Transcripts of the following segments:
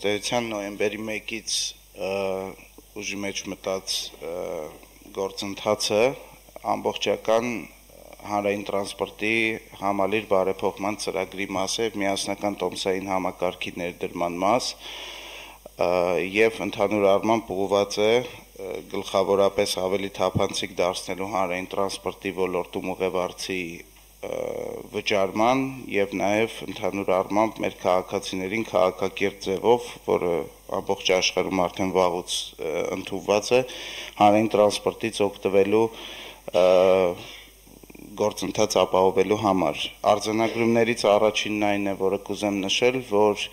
Ստեղության նոյեմբերի 1-ից ուժի մեջ մտած գործընթացը ամբողջական հանրային տրանսպորտի համալիր բարեփոխման ծրագրի մաս է, միասնական տոմսային համակարգի ներդրման մաս եւ ընդհանուր առմամբ ուղղված է գլխավորապես ավելի թափանցիկ դարձնելու հանրային տրանսպորտի ոլորտում ուղևորցի վճարման եւ նաեւ ընդհանուր առմամբ մեր քաղաքացիներին քաղաքակիրթ ձևով, որը ամբողջ աշխարհում արդեն վաղուց ընդունված է, հանրային տրանսպորտից օգտվելու գործընթաց ապահովելու համար։ Արձանագրումներից առաջինն այն է, որը կուզեմ նշել, որ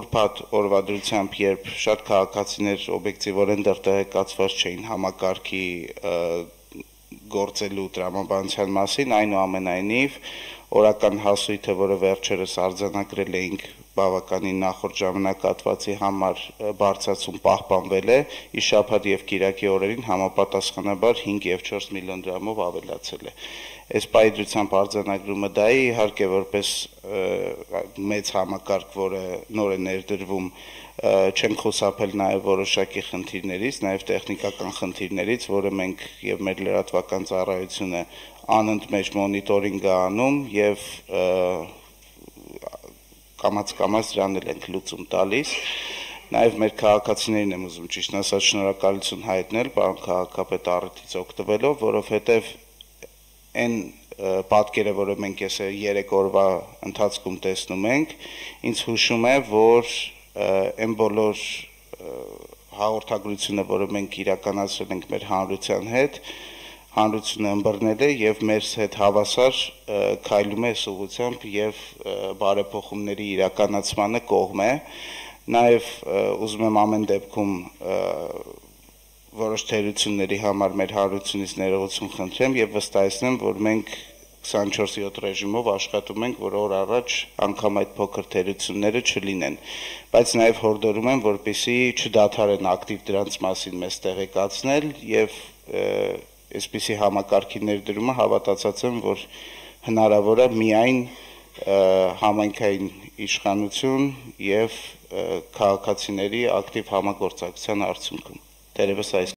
ուրբաթ օրվա դրությամբ, երբ շատ քաղաքացիներ օբյեկտիվորեն դերակացված չէին համակարգի գործելու տրամաբանության մասին, այնուամենայնիվ օրական հասույթը, որը վերջերս արձանագրել էինք բավականին նախորդ ժամանակահատվածի համար, բարձրացում պահպանվել է, իսկ շաբաթ եւ կիրակի օրերին համապատասխանաբար 5 եւ 4 միլիոն դրամով ավելացել է։ Այս պայծառությամբ արձանագրումը դա է, իհարկե որպես մեծ համակարգ, որը նոր է ներդրվում, չեն խուսափել նաև որոշակի խնդիրներից, նաև տեխնիկական խնդիրներից, որը մենք եւ մեր լրատվական ծառայությունը անընդմեջ մոնիտորինգ է անում եւ կամաց-կամաց դրան էլ ենք լուծում տալիս։ Նաև մեր քաղաքացիներին եմ ուզում ճիշտ ասած շնորհակալություն հայտնել պարոն քաղաքապետ առիթից օգտվելով, որովհետեւ այն պատկերը, որը մենք այս 3 օրվա ընթացքում տեսնում ենք, ինձ հուշում է, որ այն բոլոր հաղորդագրությունը, որը մենք իրականացրել ենք մեր հանրության հետ, հանրությունը ըմբռնել է եւ մեր հետ հավասար քայլում է սուղությամբ եւ բարեփոխումների իրականացմանը կողմ է։ Նաեւ ուզում եմ ամեն դեպքում որոշ թերությունների համար մեր հանրությունից ներողություն խնդրեմ եւ վստահեցնեմ, որ մենք 24/7 ռեժիմով աշխատում ենք, որ օր առաջ անգամ այդ փոքր թերությունները չլինեն, բայց նաեւ հորդորում եմ, որպեսզի չդադարեն ակտիվ դրանց մասին մեզ տեղեկացնել եւ այսպիսի համակարգի ներդրումը հավատացած եմ, որ հնարավոր է միայն համայնքային իշխանություն եւ քաղաքացիների ակտիվ համագործակցության արդյունքում։ Terebe